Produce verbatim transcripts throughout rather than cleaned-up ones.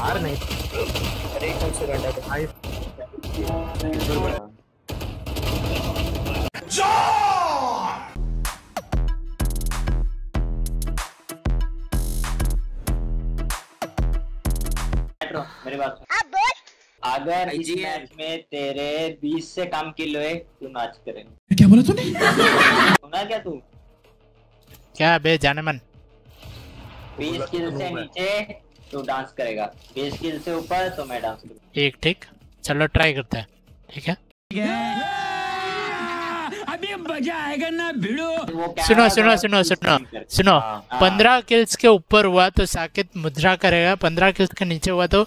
मार नहीं। अरे कौन से लड़का है भाई? मेरे बात अगर इस मैच में तेरे बीस से कम किल हुए तो नाच करेंगे। क्या बोला तूने? सुना क्या तू? क्या बे जाने मन? बीस किल से नीचे तो डांस करेगा, बीस किल से ऊपर तो मैं डांस करूँगा। ठीक ठीक चलो ट्राई करते हैं। ठीक है अभी मजा आएगा ना भिड़ो। सुनो सुनो सुनो सुनो सुनो पंद्रह किल्स के ऊपर हुआ तो साकेत मुद्रा करेगा, पंद्रह किल्स के नीचे हुआ तो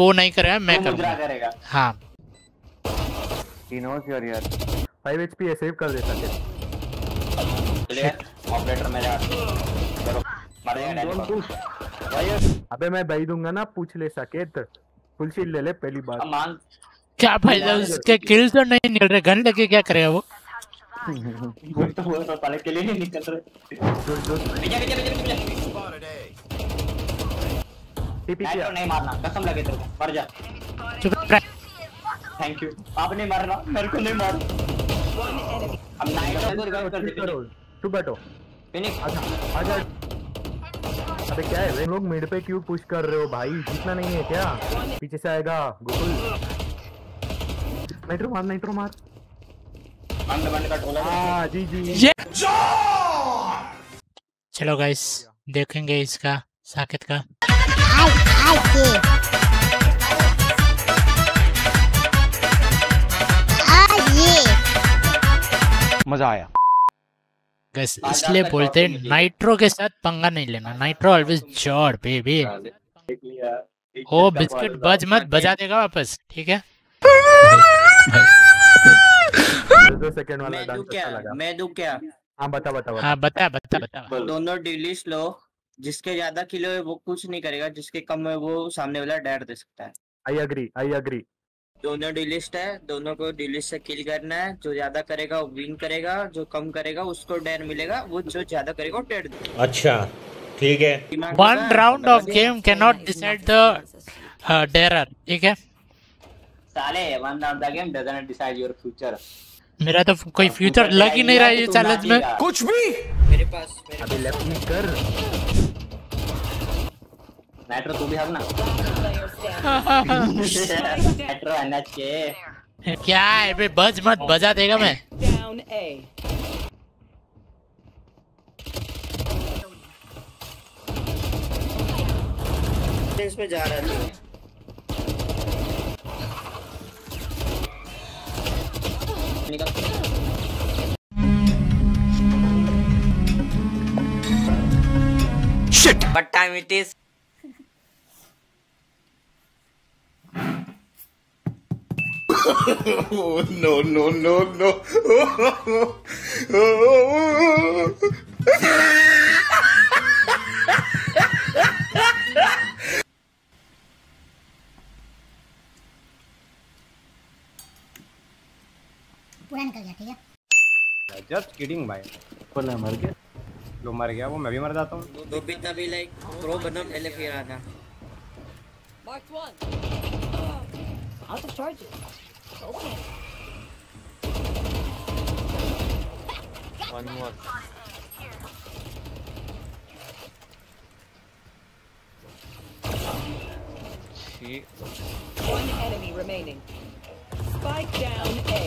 वो नहीं करेगा, मैं तो मुद्रा करेगा। हाँ यार यार फाइव एचपी है, सेव कर दे साकेत। ऑपरेटर मेरे हाथ। अबे मैं भाई दूंगा ना, पूछ ले साकेत, फुल शील्ड ले ले पहली बार। क्या फायदा उसके किल्स तो नहीं निकल रहे, गन लेके क्या करेगा वो? वो तो वो तो पाले के लिए नहीं निकल रहे। नहीं मारना कसम लगे तेरे को, मर जा। Thank you. आपने मारना मेरे को नहीं मारना। अब नाइट्रो तू बैठो फिनिक्स। आजा। अबे क्या है वे लोग मिड पे क्यों पुश कर रहे हो भाई? जीतना नहीं है क्या? पीछे से आएगा गोकुल। नाइट्रो मार नाइट्रो मार। बंद बंद का टोला। हां जी जी चलो गाइस देखेंगे इसका साकेत का। आओ आओ को आ ये मजा आया गाइस। इसलिए बोलते हैं नाइट्रो के साथ पंगा नहीं लेना। नाइट्रो ऑलवेज जॉर्ड बेबी। ओ बिस्किट बज मत, बजा देगा वापस। ठीक है दो सेकंड वाला डांस अच्छा लगा। मैं दूं क्या? हां बता बता। हां बता बता बता। दोनों डिलीट लो, जिसके ज्यादा किलो है वो कुछ नहीं करेगा, जिसके कम है वो सामने वाला डैड दे सकता है। I agree I agree. दोनों डिलिस्ट है, दोनों को डिलिस्ट से किल करना है। जो ज्यादा करेगा वो विन करेगा, जो कम करेगा उसको डेयर मिलेगा, वो जो ज्यादा करेगा वो डेयर। अच्छा ठीक है। One round of game can not decide the darer. ठीक है साले, one round of game doesn't decide your future. मेरा तो कोई फ्यूचर लग ही नहीं रहा है ये चैलेंज में कुछ भी। मेरे पास अभी लेफ्ट में कर नाइट्रो, तू भी हार ना। नाइट्रो एनएच के क्या है बे? बज मत, बजा देगा मैं। इस पे जा रहा है निकल। Shit what time it is? Oh, no no no no. पूरा निकल गया। ठीक है जस्ट किडिंग भाई। बोला मर गया लो, मर गया वो, मैं भी मर जाता हूं। दो पिता भी लाइक प्रो बना पहले फिर आता mark one out of charge. Okay. One more. She. One enemy remaining. Spike down A.